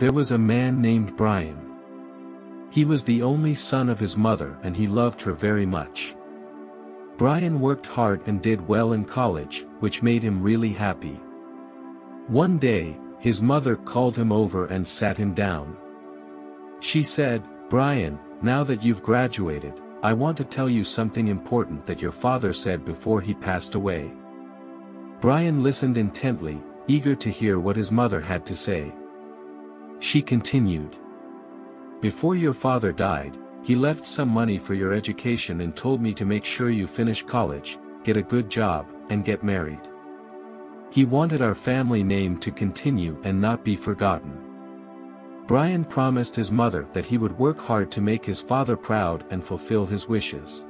There was a man named Brian. He was the only son of his mother and he loved her very much. Brian worked hard and did well in college, which made him really happy. One day, his mother called him over and sat him down. She said, "Brian, now that you've graduated, I want to tell you something important that your father said before he passed away." Brian listened intently, eager to hear what his mother had to say. She continued, "Before your father died, he left some money for your education and told me to make sure you finish college, get a good job, and get married. He wanted our family name to continue and not be forgotten." Brian promised his mother that he would work hard to make his father proud and fulfill his wishes.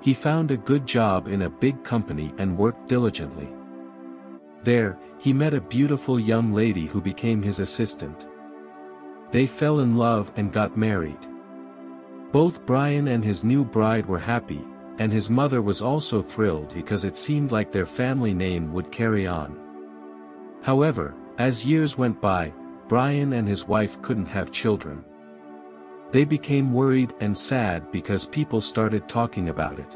He found a good job in a big company and worked diligently. There, he met a beautiful young lady who became his assistant. They fell in love and got married. Both Brian and his new bride were happy, and his mother was also thrilled because it seemed like their family name would carry on. However, as years went by, Brian and his wife couldn't have children. They became worried and sad because people started talking about it.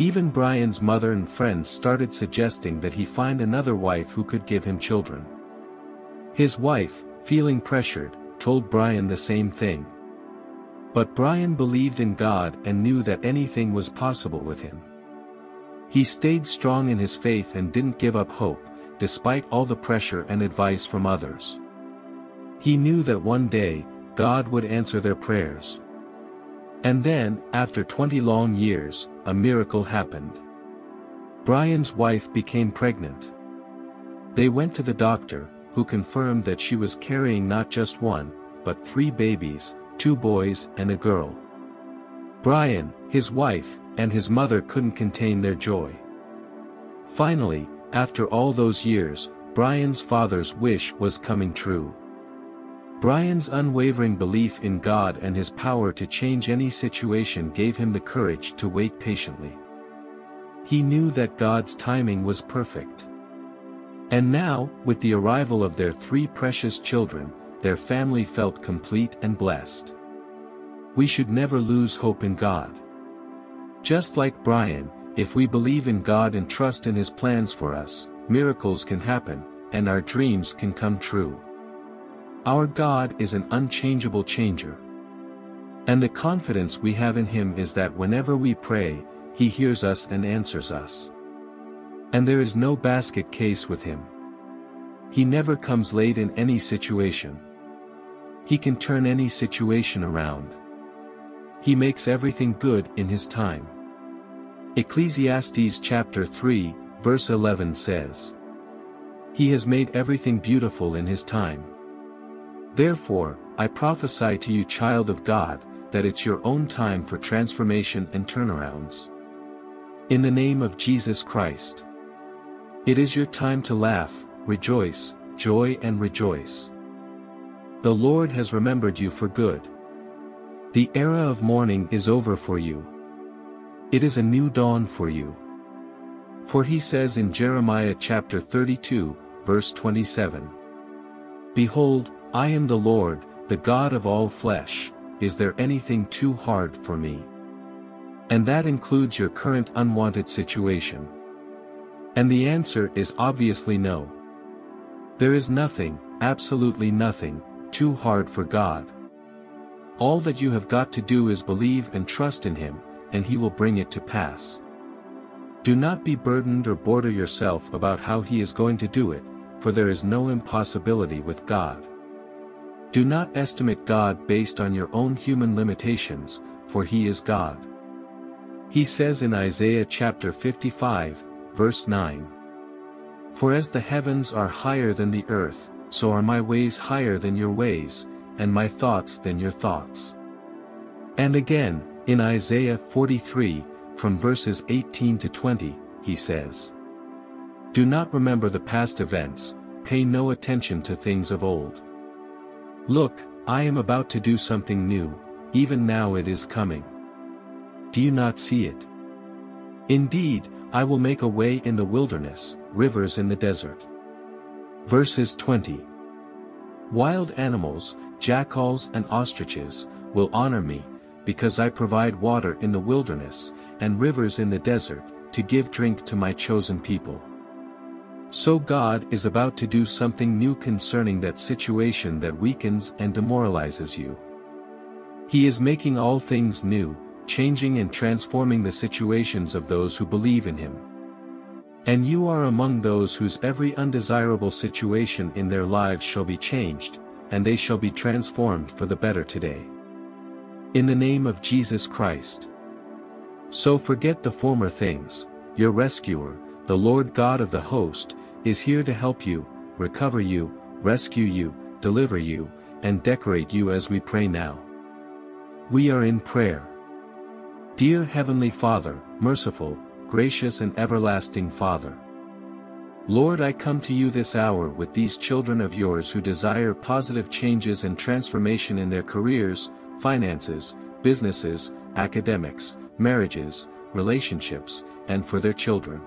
Even Brian's mother and friends started suggesting that he find another wife who could give him children. His wife, feeling pressured, told Brian the same thing. But Brian believed in God and knew that anything was possible with him. He stayed strong in his faith and didn't give up hope, despite all the pressure and advice from others. He knew that one day, God would answer their prayers. And then, after 20 long years, a miracle happened. Brian's wife became pregnant. They went to the doctor, who confirmed that she was carrying not just one, but 3 babies, 2 boys and a girl. Brian, his wife, and his mother couldn't contain their joy. Finally, after all those years, Brian's father's wish was coming true. Brian's unwavering belief in God and his power to change any situation gave him the courage to wait patiently. He knew that God's timing was perfect. And now, with the arrival of their 3 precious children, their family felt complete and blessed. We should never lose hope in God. Just like Brian, if we believe in God and trust in His plans for us, miracles can happen, and our dreams can come true. Our God is an unchangeable changer. And the confidence we have in Him is that whenever we pray, He hears us and answers us. And there is no basket case with Him. He never comes late in any situation. He can turn any situation around. He makes everything good in His time. Ecclesiastes chapter 3, verse 11 says, "He has made everything beautiful in His time. Therefore, I prophesy to you, child of God, that it's your own time for transformation and turnarounds. In the name of Jesus Christ. It is your time to laugh, rejoice, joy and rejoice. The Lord has remembered you for good. The era of mourning is over for you. It is a new dawn for you." For He says in Jeremiah chapter 32, verse 27, "Behold, I am the Lord, the God of all flesh, is there anything too hard for me?" And that includes your current unwanted situation. And the answer is obviously no. There is nothing, absolutely nothing, too hard for God. All that you have got to do is believe and trust in Him, and He will bring it to pass. Do not be burdened or border yourself about how He is going to do it, for there is no impossibility with God. Do not estimate God based on your own human limitations, for He is God. He says in Isaiah chapter 55, verse 9, "For as the heavens are higher than the earth, so are my ways higher than your ways, and my thoughts than your thoughts." And again, in Isaiah 43, from verses 18 to 20, he says, "Do not remember the past events, pay no attention to things of old. Look, I am about to do something new, even now it is coming. Do you not see it? Indeed, I will make a way in the wilderness, rivers in the desert." Verses 20. Wild animals, jackals and ostriches, will honor me, because I provide water in the wilderness, and rivers in the desert, to give drink to my chosen people. So God is about to do something new concerning that situation that weakens and demoralizes you. He is making all things new, changing and transforming the situations of those who believe in Him. And you are among those whose every undesirable situation in their lives shall be changed, and they shall be transformed for the better today. In the name of Jesus Christ. So forget the former things. Your rescuer, the Lord God of the host, is here to help you, recover you, rescue you, deliver you, and decorate you as we pray now. We are in prayer. Dear Heavenly Father, merciful, gracious and everlasting Father. Lord, I come to you this hour with these children of yours who desire positive changes and transformation in their careers, finances, businesses, academics, marriages, relationships, and for their children.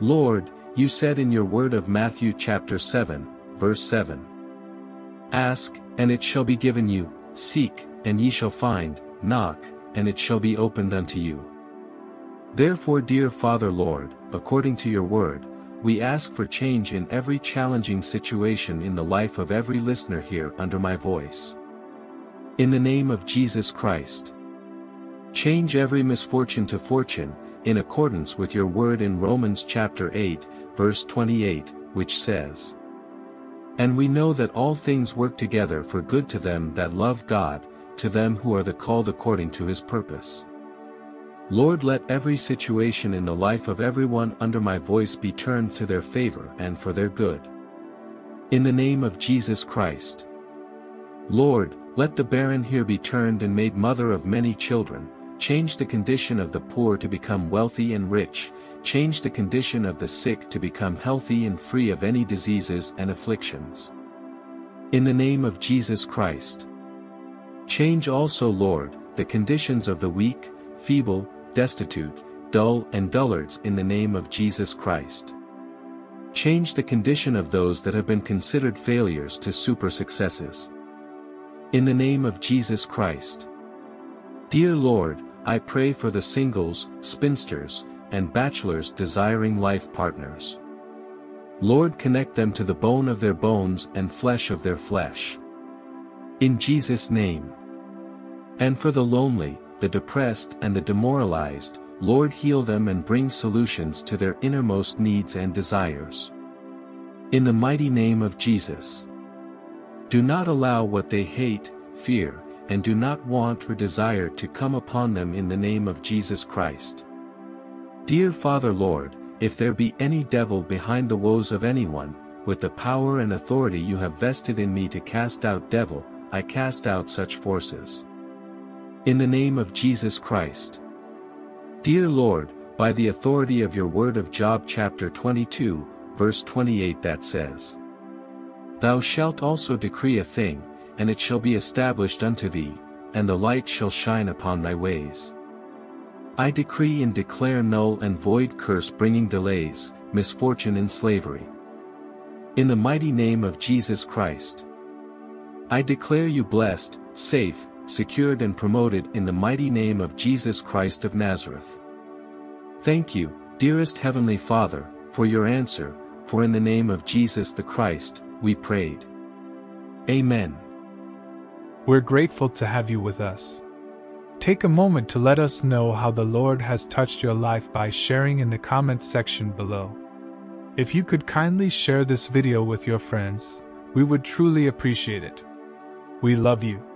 Lord, you said in your word of Matthew chapter 7, verse 7. Ask, and it shall be given you, seek, and ye shall find, knock, and it shall be opened unto you. Therefore, dear Father Lord, according to your word, we ask for change in every challenging situation in the life of every listener here under my voice. In the name of Jesus Christ. Change every misfortune to fortune, in accordance with your word in Romans chapter 8, verse 28, which says, "And we know that all things work together for good to them that love God, to them who are the called according to his purpose." Lord, let every situation in the life of everyone under my voice be turned to their favor and for their good. In the name of Jesus Christ. Lord, let the barren here be turned and made mother of many children, change the condition of the poor to become wealthy and rich, change the condition of the sick to become healthy and free of any diseases and afflictions. In the name of Jesus Christ. Change also, Lord, the conditions of the weak, feeble, destitute, dull and dullards in the name of Jesus Christ. Change the condition of those that have been considered failures to super successes. In the name of Jesus Christ. Dear Lord, I pray for the singles, spinsters, and bachelors desiring life partners. Lord, connect them to the bone of their bones and flesh of their flesh. In Jesus' name. And for the lonely, the depressed and the demoralized, Lord, heal them and bring solutions to their innermost needs and desires. In the mighty name of Jesus. Do not allow what they hate, fear, and do not want or desire to come upon them in the name of Jesus Christ. Dear Father Lord, if there be any devil behind the woes of anyone, with the power and authority you have vested in me to cast out devil, I cast out such forces. In the name of Jesus Christ. Dear Lord, by the authority of your word of Job chapter 22, verse 28 that says, "Thou shalt also decree a thing, and it shall be established unto thee, and the light shall shine upon thy ways." I decree and declare null and void curse bringing delays, misfortune and slavery. In the mighty name of Jesus Christ. I declare you blessed, safe, secured and promoted in the mighty name of Jesus Christ of Nazareth. Thank you, dearest Heavenly Father, for your answer, for in the name of Jesus the Christ, we prayed. Amen. We're grateful to have you with us. Take a moment to let us know how the Lord has touched your life by sharing in the comments section below. If you could kindly share this video with your friends, we would truly appreciate it. We love you.